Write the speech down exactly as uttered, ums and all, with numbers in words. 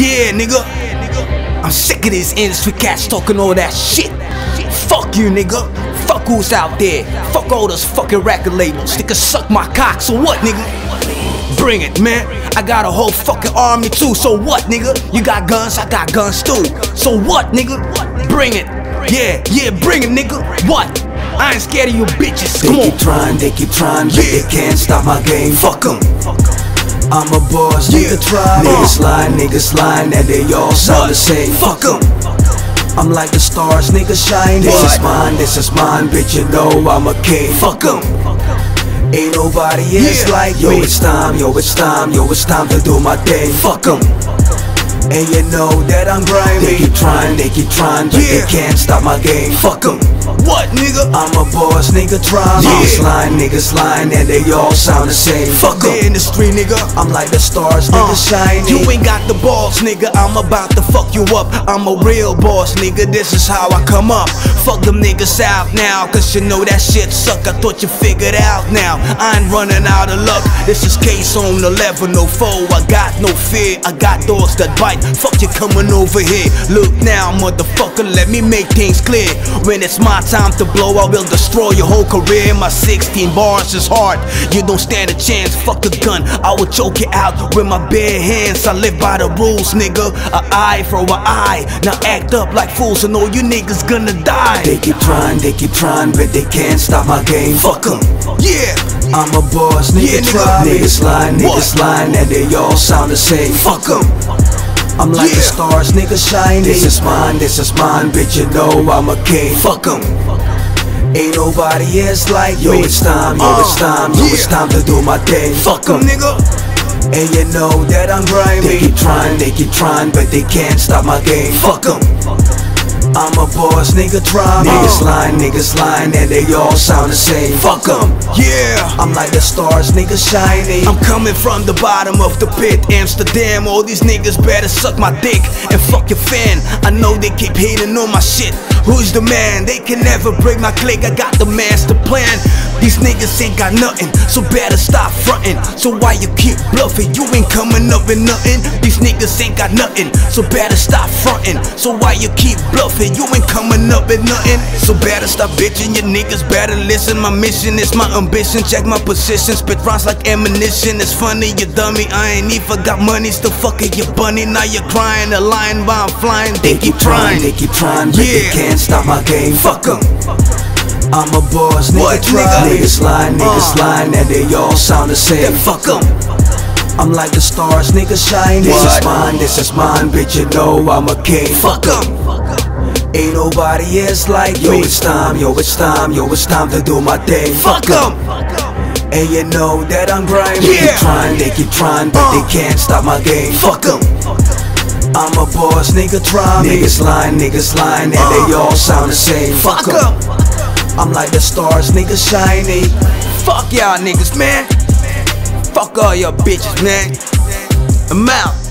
Yeah, nigga. I'm sick of these industry cats talking all that shit. Fuck you, nigga. Fuck who's out there. Fuck all those fucking record labels. They can suck my cock, so what, nigga? Bring it, man. I got a whole fucking army too, so what, nigga? You got guns, I got guns too. So what, nigga? Bring it. Yeah, yeah, bring it, nigga. What? I ain't scared of you bitches. Come on. They keep trying, they keep trying, but yeah, they can't stop my game. Fuck 'em. I'm a boss, yeah. Nigga try. Niggas lying, niggas lying, and they all sound the same. Fuck 'em. I'm like the stars, niggas shine. This but is mine, this is mine, bitch. You know I'm a king. Fuck 'em. Ain't nobody else yeah. like yo, me. Yo, it's time, yo, it's time, yo, it's time to do my thing. Fuck 'em. And you know that I'm grimy. They keep trying, they keep trying, but yeah. they can't stop my game. Fuck 'em. What, nigga? I'm a boss, nigga, try yeah. Niggas lying, niggas lying, and they all sound the same. Fuck the industry, nigga. I'm like the stars, nigga, uh, shiny. You ain't got the balls, nigga. I'm about to fuck you up. I'm a real boss, nigga. This is how I come up. Fuck them niggas out now, cause you know that shit suck. I thought you figured out now. I ain't running out of luck. This is case on the level, no foe. I got no fear. I got dogs that bite. Fuck you coming over here. Look now, motherfucker, let me make things clear. When it's my time to blow, I will destroy your whole career. My sixteen bars is hard, you don't stand a chance. Fuck a gun, I will choke you out with my bare hands. I live by the rules, nigga. An eye for an eye. Now act up like fools, and all you niggas gonna die. They keep trying, they keep trying, but they can't stop my game. Fuck 'em. Yeah, I'm a boss, nigga, yeah, nigga. Try. Niggas lying, niggas lying, and they all sound the same. Fuck 'em. I'm like yeah. the stars, nigga, shiny. This is mine, this is mine, bitch, you know I'm a king. Fuck 'em. Ain't nobody else like yo, me. It's time, yo, uh, it's time, yo, yeah. it's time to do my thing. Fuck 'em, nigga. And you know that I'm grimy. They keep trying, they keep trying, but they can't stop my game. Fuck 'em. I'm a boss, nigga, try me. Niggas lying, niggas lying, and they all sound the same. Fuck 'em. Yeah, I'm like the stars, nigga, shiny. I'm coming from the bottom of the pit, Amsterdam. All these niggas better suck my dick and fuck your fan. I know they keep hating on my shit. Who's the man? They can never break my clique. I got the master plan. These niggas ain't got nothing, so better stop frontin'. So why you keep bluffing? You ain't coming up with nothing. These niggas ain't got nothing, so better stop frontin'. So why you keep bluffing? You ain't coming up with nothing. So better stop bitching. Your niggas better listen. My mission is my ambition. Check my position. Spit rhymes like ammunition. It's funny, you dummy. I ain't even got money. Still fucking your bunny. Now you're crying a line while I'm flying. They, they keep trying, they keep trying, but yeah. they can't stop my game. Fuck 'em. I'm a boss, nigga, what, try. Nigga? Niggas lying, niggas uh, lying, and they all sound the same. Fuck 'em. I'm like the stars, nigga, shine. This is mine, this is mine, bitch, you know I'm a king. Fuck 'em. Ain't nobody else like yo, me. It's time, yo, it's time, yo, it's time to do my thing. Fuck 'em. And you know that I'm grimy. They yeah. keep trying, they keep trying, but uh, they can't stop my game. Fuck 'em. I'm a boss, nigga, try me. Niggas lying, niggas lying, and uh, they all sound the same. Fuck 'em. I'm like the stars, nigga, shiny. Fuck y'all niggas, man. Fuck all your bitches, man. I'm out.